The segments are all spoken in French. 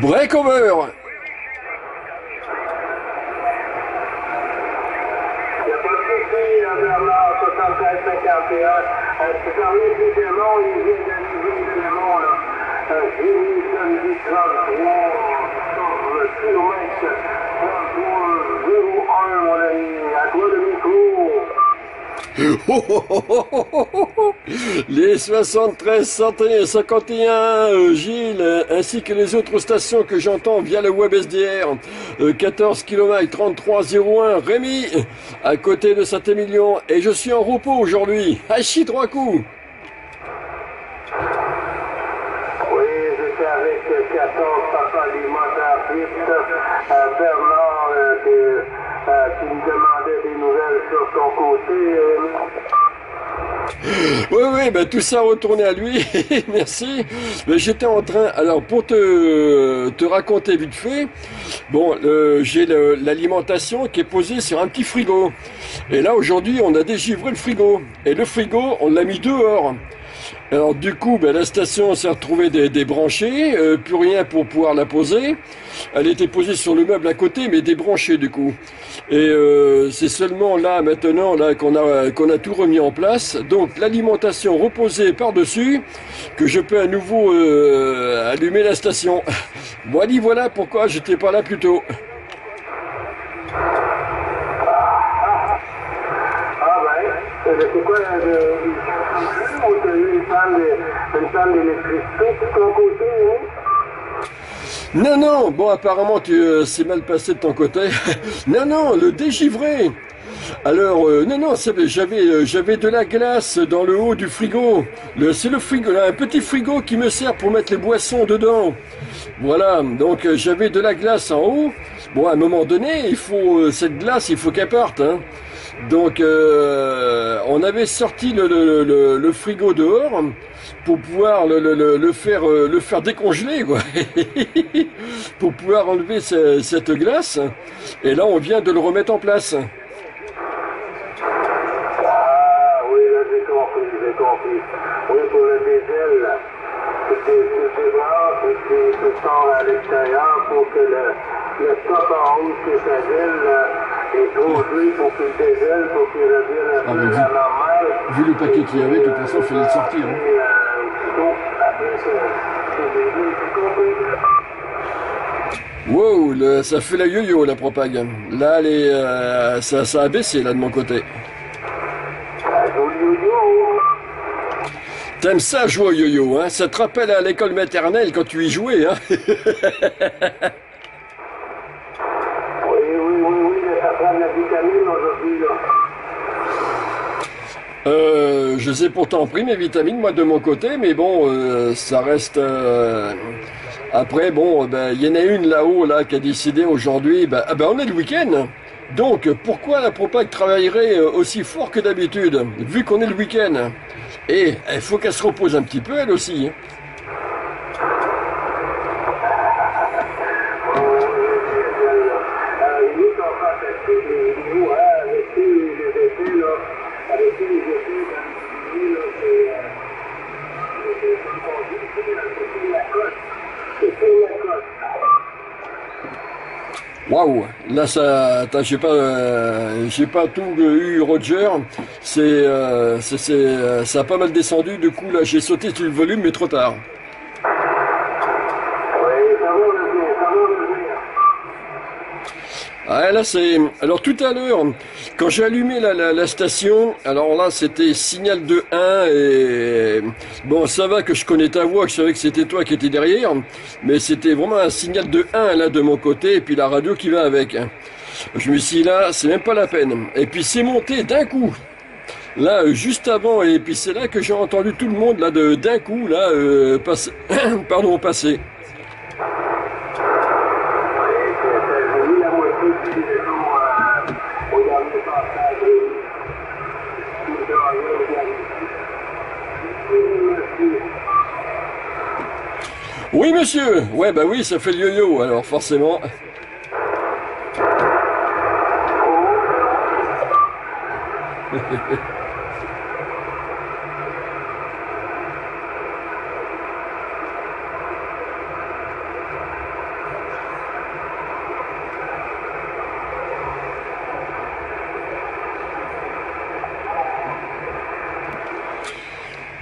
Breakover. Les 73, 51, Gilles, ainsi que les autres stations que j'entends via le WebSDR, 14 km 3301, Rémi, à côté de Saint-Émilion, et je suis en repos aujourd'hui, hachi 3 coups. Oui, j'étais avec 14, papa du Mata 8, Bernard, qui me demandait des nouvelles sur son côté. Oui, oui, ben tout ça retourné à lui, merci. Mais j'étais en train, alors pour te raconter vite fait, bon, j'ai l'alimentation qui est posée sur un petit frigo. Et là, aujourd'hui, on a dégivré le frigo. Et le frigo, on l'a mis dehors. Alors du coup, ben, la station s'est retrouvée débranchée, plus rien pour pouvoir la poser. Elle était posée sur le meuble à côté, mais débranchée du coup. Et c'est seulement là, maintenant, là, qu'on a tout remis en place. Donc l'alimentation reposée par-dessus, que je peux à nouveau allumer la station. Voilà pourquoi j'étais pas là plus tôt. Non, non, bon, apparemment, c'est mal passé de ton côté. Non, non, le dégivré. Alors, non, non, j'avais de la glace dans le haut du frigo. C'est le frigo, là, un petit frigo qui me sert pour mettre les boissons dedans. Voilà, donc j'avais de la glace en haut. Bon, à un moment donné, il faut cette glace, il faut qu'elle parte, hein. Donc on avait sorti le frigo dehors pour pouvoir le faire décongeler, quoi. Pour pouvoir enlever cette glace, et là on vient de le remettre en place. Ah oui, là j'ai compris. Oui, pour le diesel, c'est bras qui sort à l'extérieur pour que le top en haut se gèle. Et aujourd'hui, pour qu'il dégèle, pour qu'il revienne à la normale. Vu le paquet qu'il y avait, de toute façon, il fallait le sortir. Hein. Wow, ça fait la yo-yo, la propague. Là, ça a baissé, là, de mon côté. T'aimes ça, jouer au yo-yo, hein? Ça te rappelle à l'école maternelle quand tu y jouais, hein? Je les ai pourtant pris mes vitamines, moi, de mon côté, mais bon, ça reste... Après, bon, ben, y en a une là-haut, là, qui a décidé aujourd'hui, ben, ah ben, on est le week-end, donc pourquoi la propague travaillerait aussi fort que d'habitude, vu qu'on est le week-end? Et il faut qu'elle se repose un petit peu, elle aussi. Waouh, là ça, j'ai pas tout eu, Roger. Ça a pas mal descendu. Du coup, là, j'ai sauté sur le volume, mais trop tard. Ah là c'est. Alors tout à l'heure, quand j'ai allumé la station, alors là c'était signal de 1 et bon ça va que je connais ta voix, que je savais que c'était toi qui étais derrière, mais c'était vraiment un signal de 1 là de mon côté et puis la radio qui va avec. Je me suis dit là, c'est même pas la peine. Et puis c'est monté d'un coup. Là juste avant et puis c'est là que j'ai entendu tout le monde là d'un coup là passer. Pardon passer. Oui, monsieur. Ouais, bah oui, ça fait le yo-yo, alors forcément.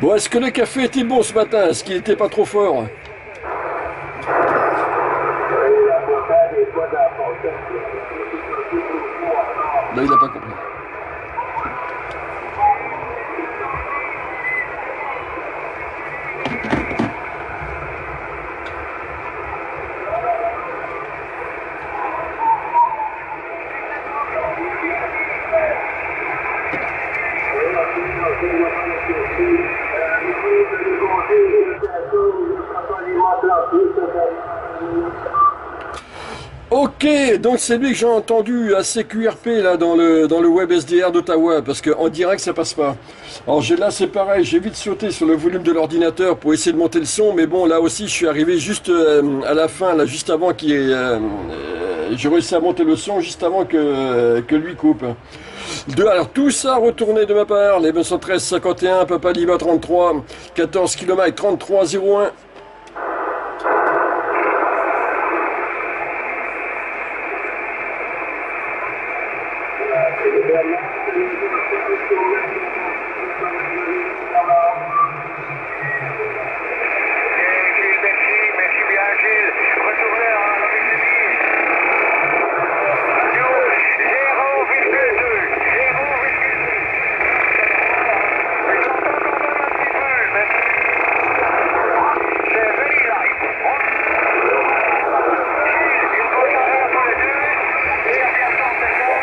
Bon, est-ce que le café était bon ce matin? Est-ce qu'il n'était pas trop fort? Là, il n'a pas compris. Ok, donc c'est lui que j'ai entendu à CQRP là dans le WebSDR d'Ottawa, parce qu'en direct ça passe pas. Alors là c'est pareil, j'ai vite sauté sur le volume de l'ordinateur pour essayer de monter le son, mais bon là aussi je suis arrivé juste à la fin, là juste avant qu'il ait... j'ai réussi à monter le son juste avant que lui coupe. Alors tout ça retourné de ma part, les 213 51, Papa Lima 33, 14 km 3301.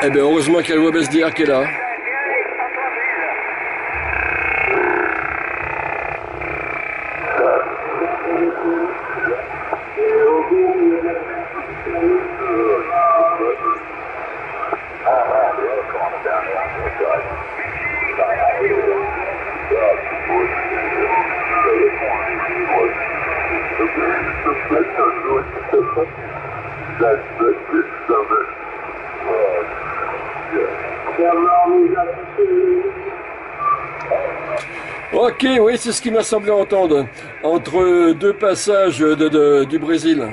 Eh bien, heureusement qu'il y a le WebSDR qui est là. Ok, oui, c'est ce qui m'a semblé entendre, entre deux passages du Brésil.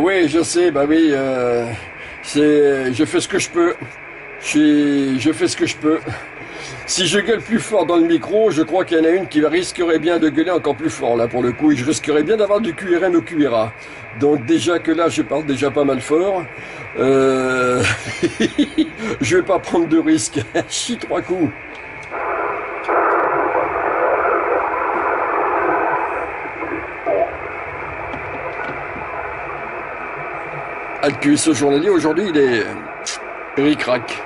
Oui, je sais, bah oui, je fais ce que je peux. Je fais ce que je peux. Si je gueule plus fort dans le micro, je crois qu'il y en a une qui risquerait bien de gueuler encore plus fort là pour le coup, et je risquerais bien d'avoir du QRM au QRA. Donc déjà que là je parle déjà pas mal fort, je vais pas prendre de risque. Chie trois coups. Alcus, ce journalier aujourd'hui il est ric-rac.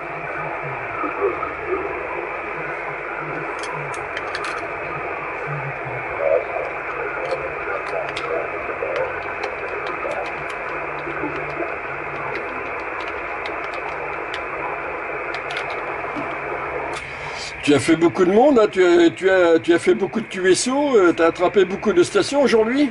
Tu as fait beaucoup de monde, hein, tu as fait beaucoup de QSO, tu as attrapé beaucoup de stations aujourd'hui?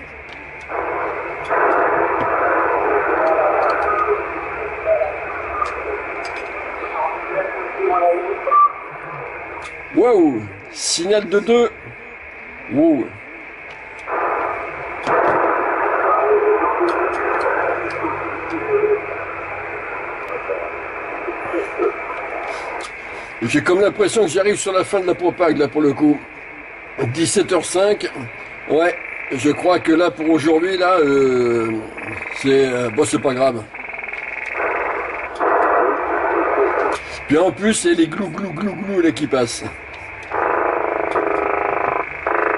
Waouh, signal de 2. Wow. J'ai comme l'impression que j'arrive sur la fin de la propague, là, pour le coup. 17h05, ouais, je crois que là, pour aujourd'hui, là, bon, c'est pas grave. Puis en plus, c'est les glou-glou-glou-glou, là, qui passent.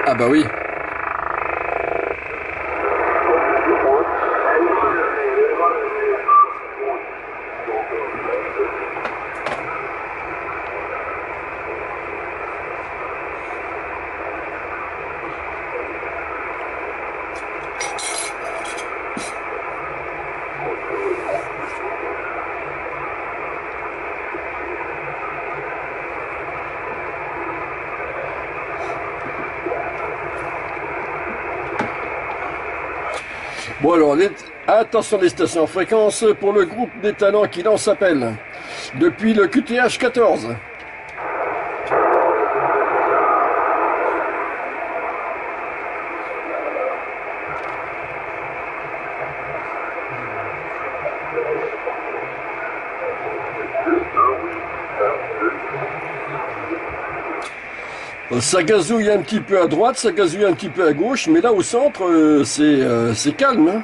Ah bah oui. Bon alors, attention les stations fréquences pour le groupe des talents qui lance appel depuis le QTH 14. Ça gazouille un petit peu à droite, ça gazouille un petit peu à gauche, mais là au centre, c'est calme. Hein.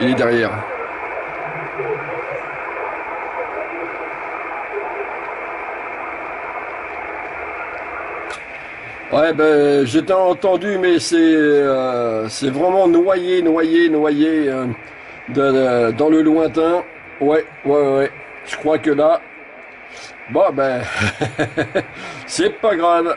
Il est derrière. Ouais, ben, j'ai entendu, mais c'est vraiment noyé dans le lointain. Ouais. Je crois que là... Bon, ben... c'est pas grave.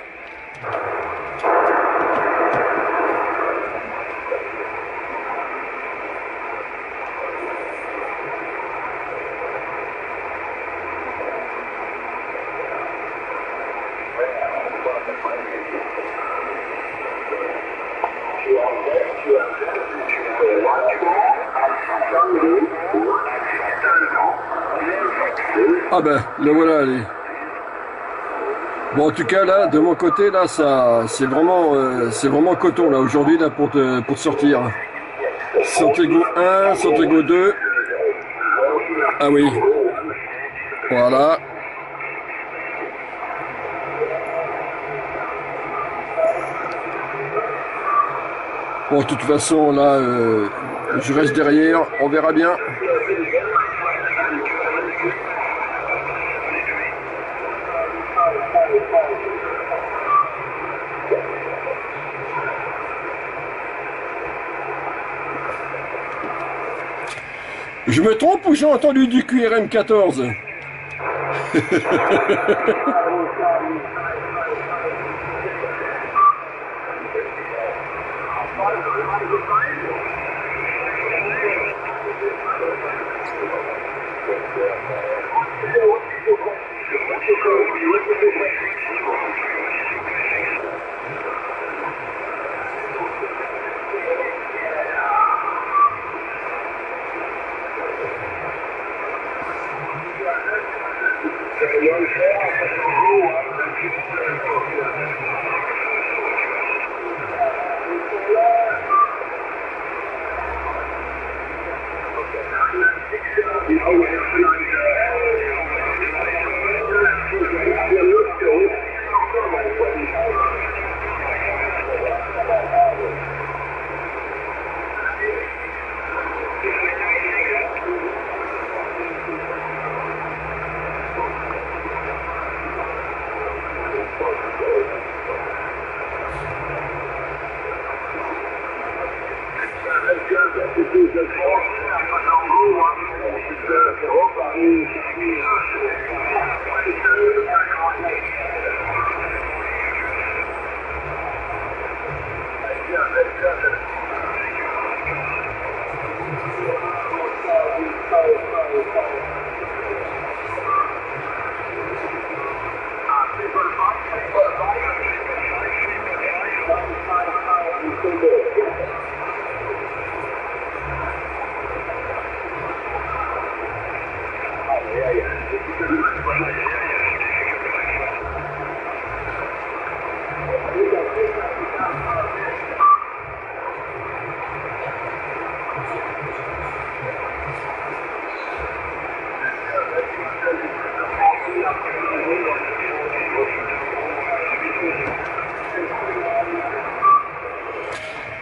Ah ben, le voilà, allez. Bon, en tout cas, là, de mon côté, là, ça, c'est vraiment coton, là, aujourd'hui, là, pour sortir. Santiago 1, Santiago 2. Ah oui. Voilà. Bon, de toute façon, là, je reste derrière, on verra bien. Je me trompe ou j'ai entendu du QRM 14 ?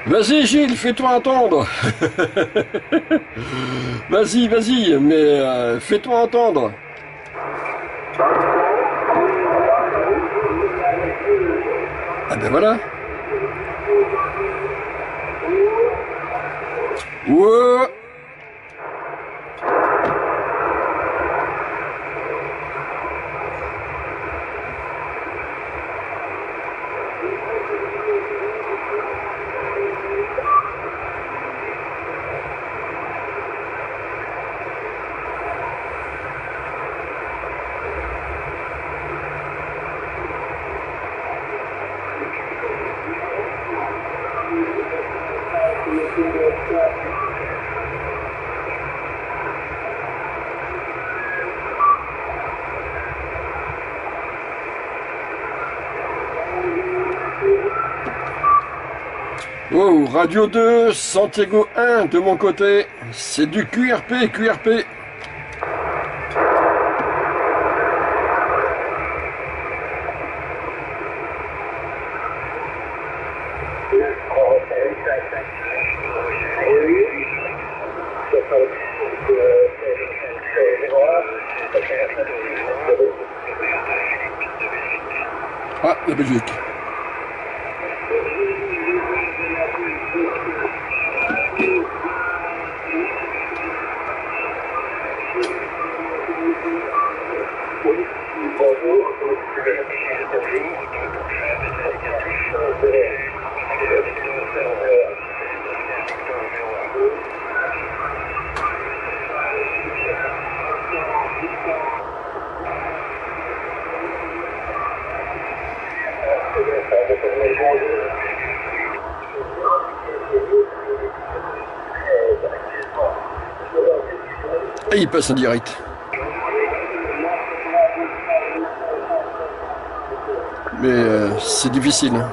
Vas-y Gilles, fais-toi entendre. Vas-y, mais fais-toi entendre. Ah ben voilà. Wow. Radio 2, Santiago 1 de mon côté, c'est du QRP, QRP. Ah, la Belgique. Et il passe en direct. Mais c'est difficile. Hein.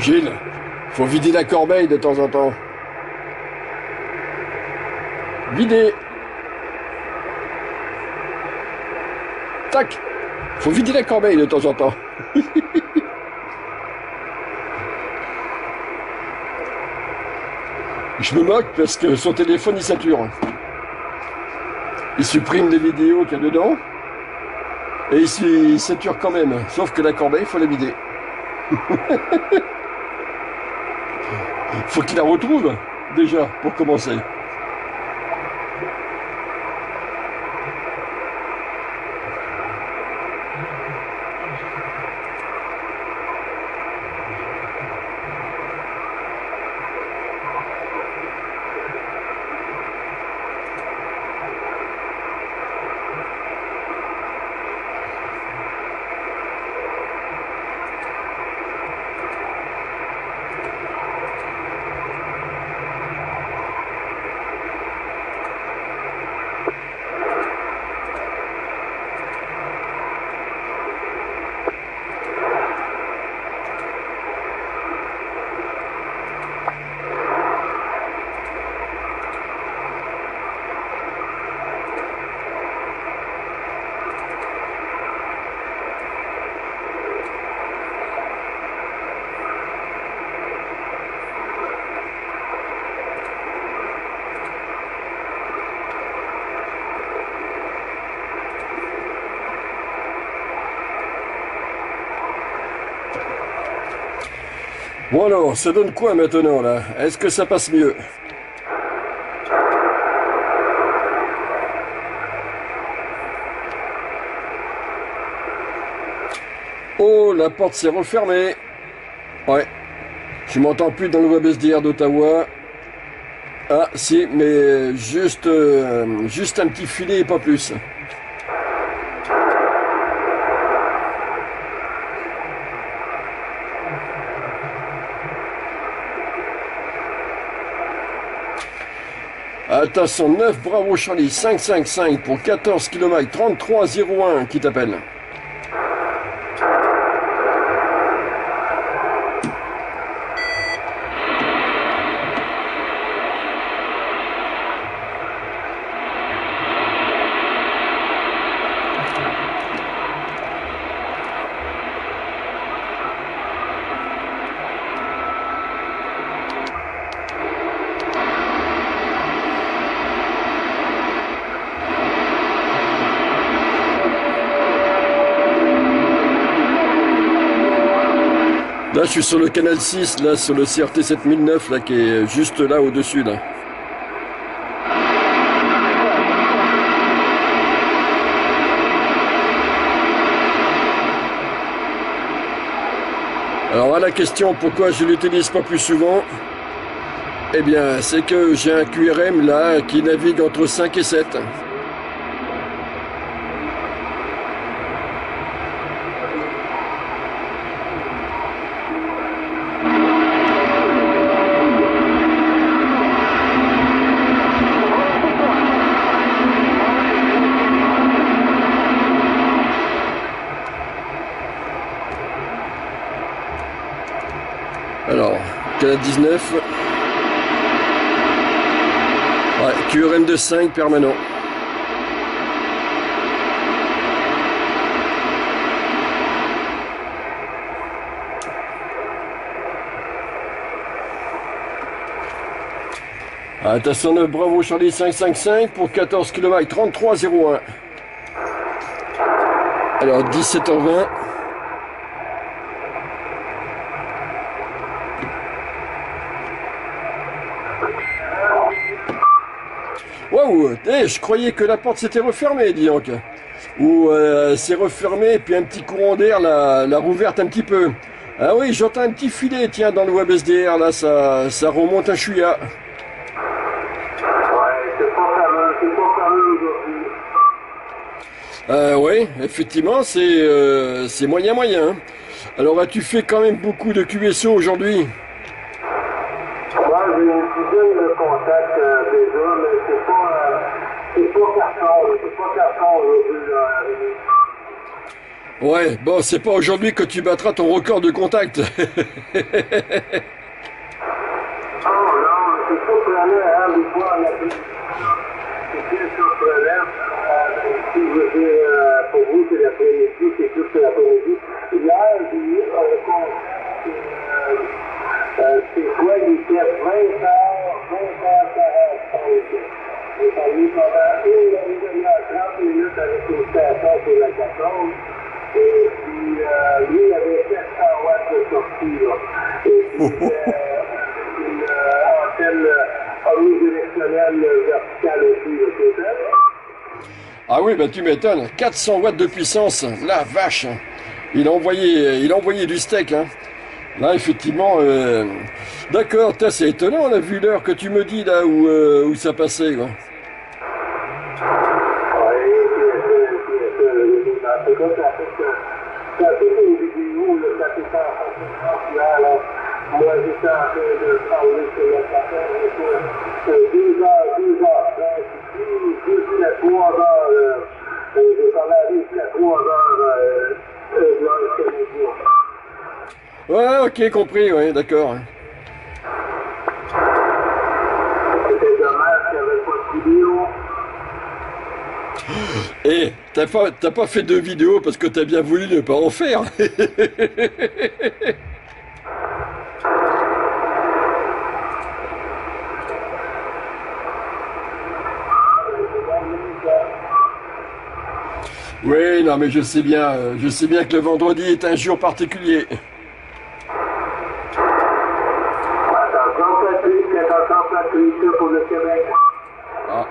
Gilles, faut vider la corbeille de temps en temps. Vider. Tac. Faut vider la corbeille de temps en temps. Je me moque parce que son téléphone, il sature. Il supprime des vidéos qu'il y a dedans. Et il sature quand même. Sauf que la corbeille, il faut la vider. Faut qu'il la retrouve, déjà, pour commencer. Bon alors, ça donne quoi maintenant là? Est-ce que ça passe mieux? Oh, la porte s'est refermée. Ouais. Je m'entends plus dans le WebSDR d'Ottawa. Ah si, mais juste un petit filet et pas plus. Attention, 9 Bravo Charlie 555 pour 14 km 3301 qui t'appelle. Là, je suis sur le canal 6, là, sur le CRT 7009, là, qui est juste là, au-dessus, là. Alors, à la question, pourquoi je l'utilise pas plus souvent? Eh bien, c'est que j'ai un QRM, là, qui navigue entre 5 et 7. Alors, canal 19. Ouais, QRM de 5 permanent. Attention 9 Bravo Charlie 555 pour 14 km 3301. Alors 17h20. Waouh, je croyais que la porte s'était refermée, dis donc. Ou c'est refermé, puis un petit courant d'air l'a rouverte un petit peu. Ah oui, j'entends un petit filet, tiens, dans le WebSDR, là, ça remonte un chouïa. Oui, effectivement, c'est moyen. Alors, as-tu fait quand même beaucoup de QSO aujourd'hui? Ouais, bon, c'est pas aujourd'hui que tu battras ton record de contact. Ah oui, ben tu m'étonnes, 400 watts de puissance, la vache, il a envoyé du steak, hein. Là effectivement, d'accord, c'est étonnant, on a vu l'heure que tu me dis là où ça passait, quoi. Ouais, ok, compris, ouais, d'accord. Eh, t'as pas fait de vidéo parce que t'as bien voulu ne pas en faire. Oui, non, mais je sais bien que le vendredi est un jour particulier. Ah.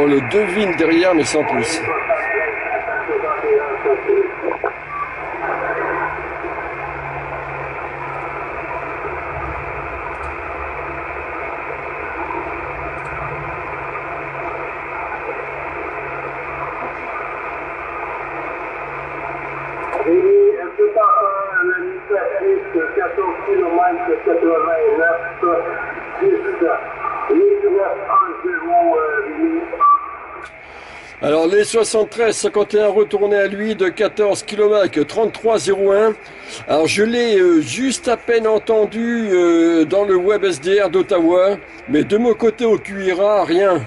On le devine derrière, mais sans plus. Alors les 73-51 retournés à lui de 14 km 3301. Alors je l'ai juste à peine entendu dans le WebSDR d'Ottawa, mais de mon côté au QIRA, rien.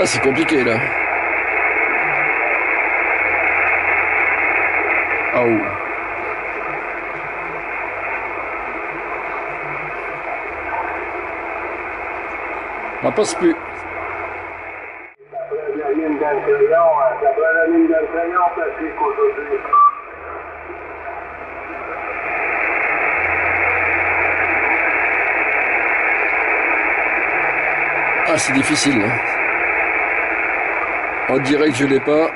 Ah, c'est compliqué là. Ah oui. On passe plus. Ah, c'est difficile. Hein. En direct, je l'ai pas.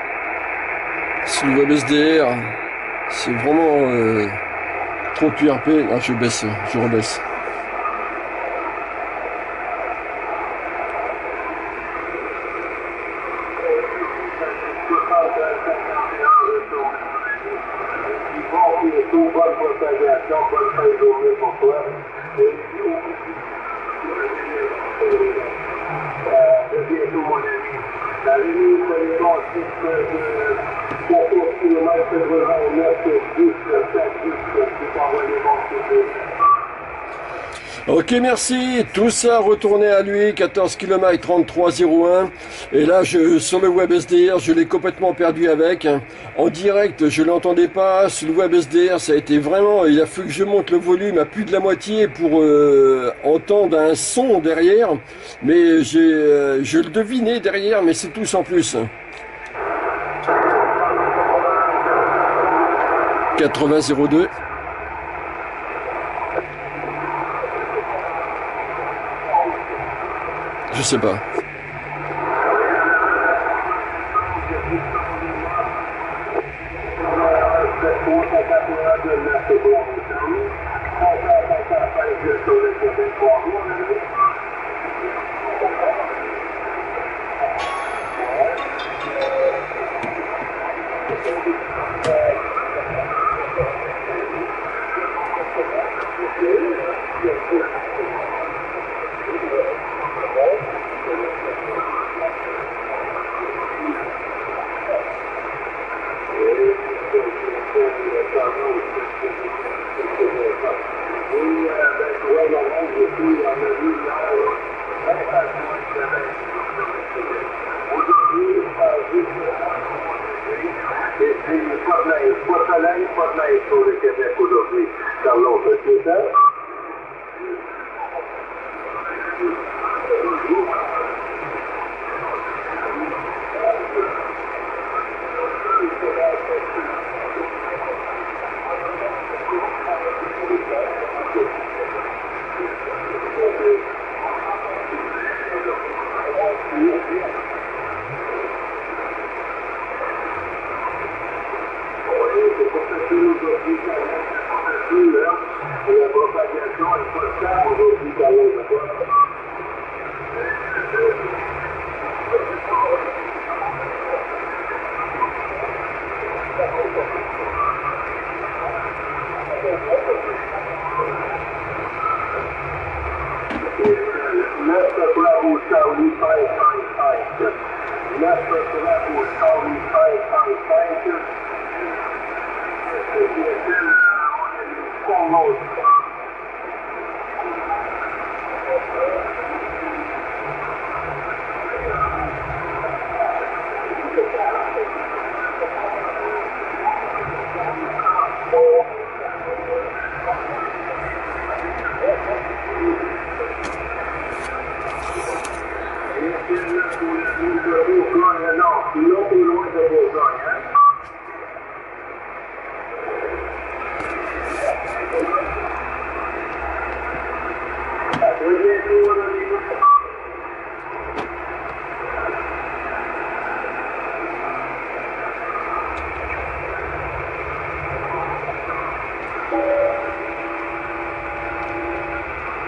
Sur le WebSDR, c'est vraiment trop QRP. Ah, je baisse, je rebaisse. Ok, merci. Tout ça retourné à lui, 14 km 3301. Et là, sur le WebSDR, je l'ai complètement perdu avec. En direct, je l'entendais pas. Sur le WebSDR, ça a été vraiment... Il a fallu que je monte le volume à plus de la moitié pour entendre un son derrière. Mais je le devinais derrière, mais c'est tout sans plus. 8002. Je sais pas.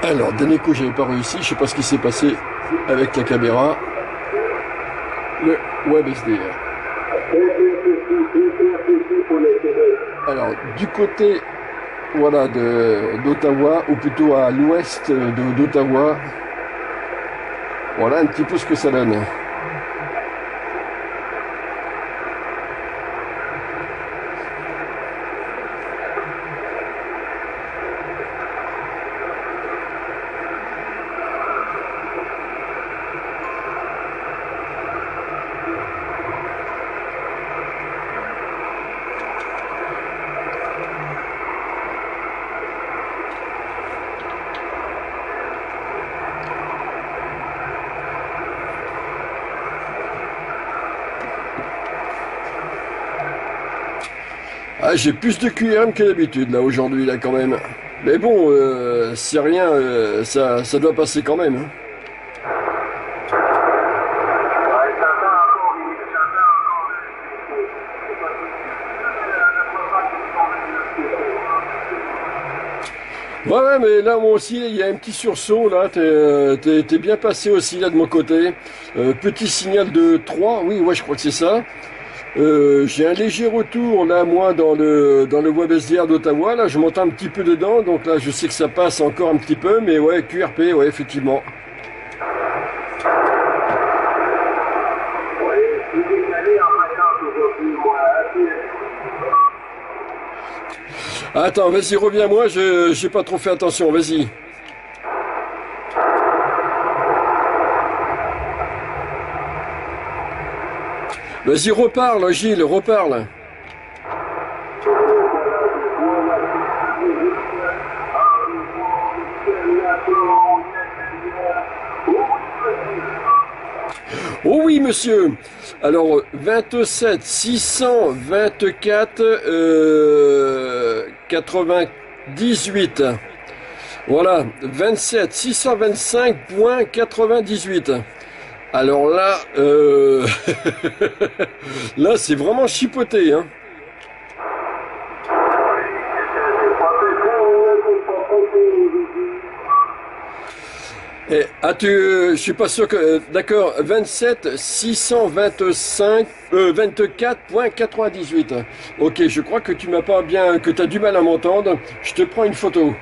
Alors, dernier coup, j'avais pas réussi. Je sais pas ce qui s'est passé avec la caméra. Le WebSDR. Alors, du côté, voilà, d'Ottawa, ou plutôt à l'ouest d'Ottawa. Voilà un petit peu ce que ça donne. Ah, j'ai plus de QRM que d'habitude là aujourd'hui là quand même. Mais bon, c'est rien, ça doit passer quand même. Hein. Ouais, mais là moi aussi il y a un petit sursaut là, t'es bien passé aussi là de mon côté. Petit signal de 3, oui ouais je crois que c'est ça. J'ai un léger retour là moi dans le WebSDR d'Ottawa, là je m'entends un petit peu dedans, donc là je sais que ça passe encore un petit peu, mais ouais QRP, ouais effectivement. Attends, vas-y reviens, moi j'ai pas trop fait attention, vas-y. Vas-y, reparle, Gilles, reparle. Oh oui, monsieur. Alors, 27 624 98. Voilà, 27 625.98. Alors là, là, c'est vraiment chipoté, hein. Et, ah, je suis pas sûr que... d'accord, 27 625... 24.98. Ok, je crois que tu m'as pas bien... que tu as du mal à m'entendre. Je te prends une photo.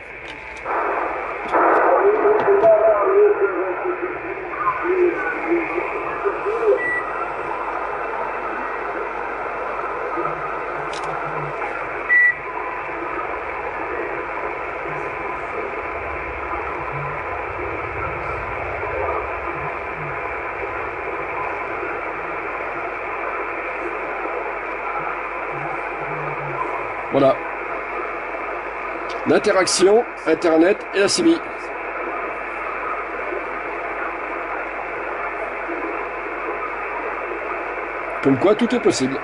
Voilà, l'interaction, Internet et la CB. Comme quoi, tout est possible.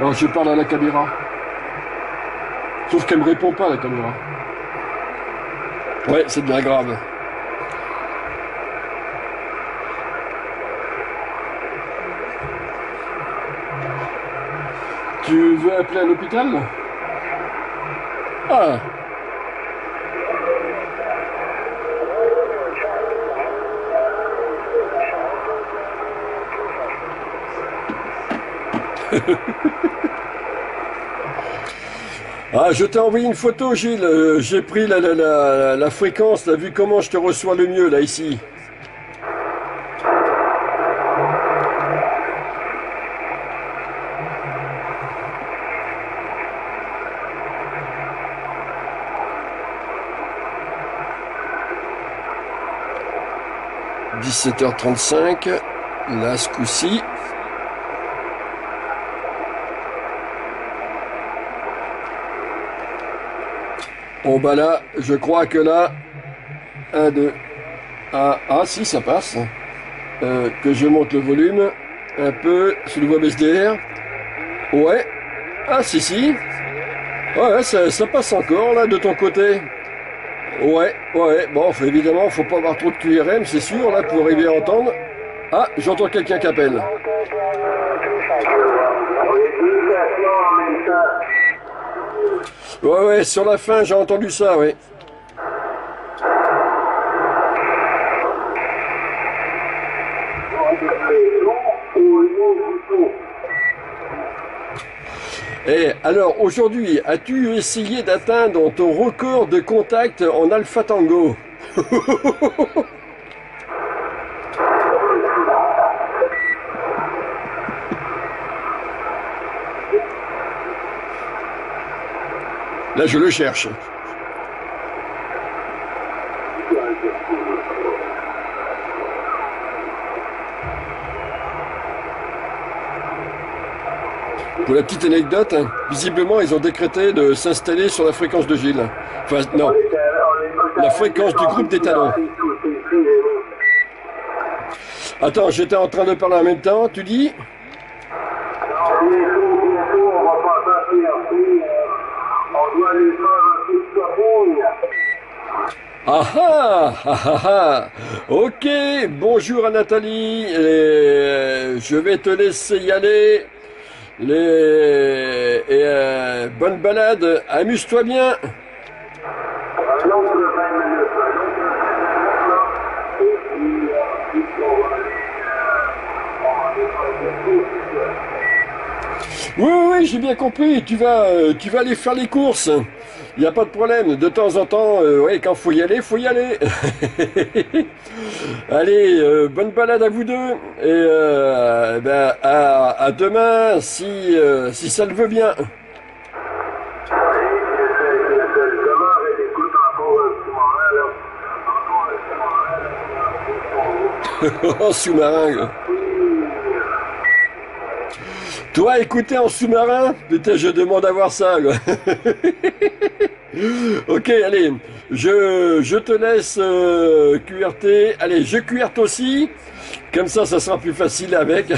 Alors, je parle à la caméra. Sauf qu'elle ne me répond pas, la caméra. Ouais, c'est bien grave. Tu veux appeler à l'hôpital? Ah. Ah, je t'ai envoyé une photo, Gilles. J'ai pris la fréquence, là, vu comment je te reçois le mieux, là, ici. « 17h35, là, ce coup-ci. » Bon, bah là, je crois que là... 1, 2... Ah, ah si, ça passe. Que je monte le volume un peu sur le WebSDR. Ouais. Ah, si, si. Ouais, ça passe encore, là, de ton côté. Ouais, ouais, bon, évidemment, faut pas avoir trop de QRM, c'est sûr, là, pour arriver à entendre. Ah, j'entends quelqu'un qui appelle. Ouais, ouais, sur la fin, j'ai entendu ça, oui. Et alors, aujourd'hui, as-tu essayé d'atteindre ton record de contact en Alpha Tango? Là, je le cherche. Pour la petite anecdote, hein, visiblement, ils ont décrété de s'installer sur la fréquence de Gilles. Enfin, non, la fréquence du groupe des talents. Attends, j'étais en train de parler en même temps, tu dis? Ah ah, ah ah. Ok, bonjour à Nathalie, et je vais te laisser y aller. Bonne balade, amuse-toi bien. Oui, oui, j'ai bien compris. Tu vas aller faire les courses. Il n'y a pas de problème. De temps en temps, ouais, quand faut y aller, faut y aller. Allez, bonne balade à vous deux. Et ben, à demain, si ça le veut bien. en sous-marin. Toi, écouter en sous-marin? Putain, je demande à voir ça. Ok, allez, je te laisse QRT. Allez, je QRT aussi. Comme ça, ça sera plus facile avec.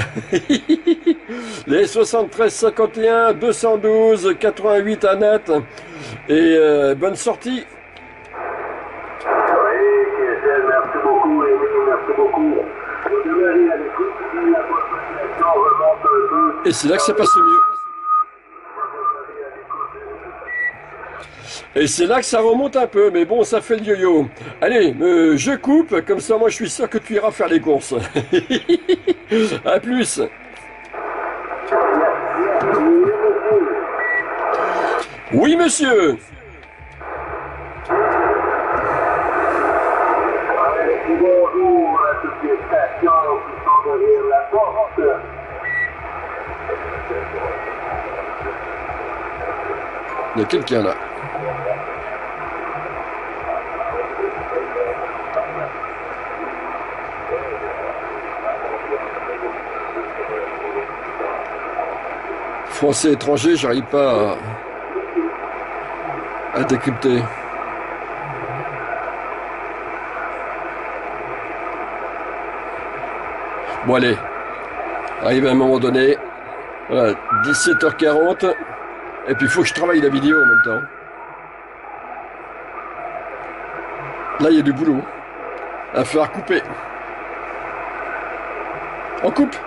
Les 73 51 212 88 Annette. Et bonne sortie. Merci beaucoup, Émile, merci beaucoup. Et c'est là que ça passe le mieux. Et c'est là que ça remonte un peu, mais bon, ça fait le yo-yo. Allez, je coupe, comme ça, moi, je suis sûr que tu iras faire les courses. À plus. Oui, monsieur. Bonjour à toutes les stations qui sont derrière la porte. Il y a quelqu'un là. Français étranger, j'arrive pas à décrypter. Bon allez, arrive à un moment donné, voilà, 17h40, et puis il faut que je travaille la vidéo en même temps. Là il y a du boulot, il va falloir couper. On coupe.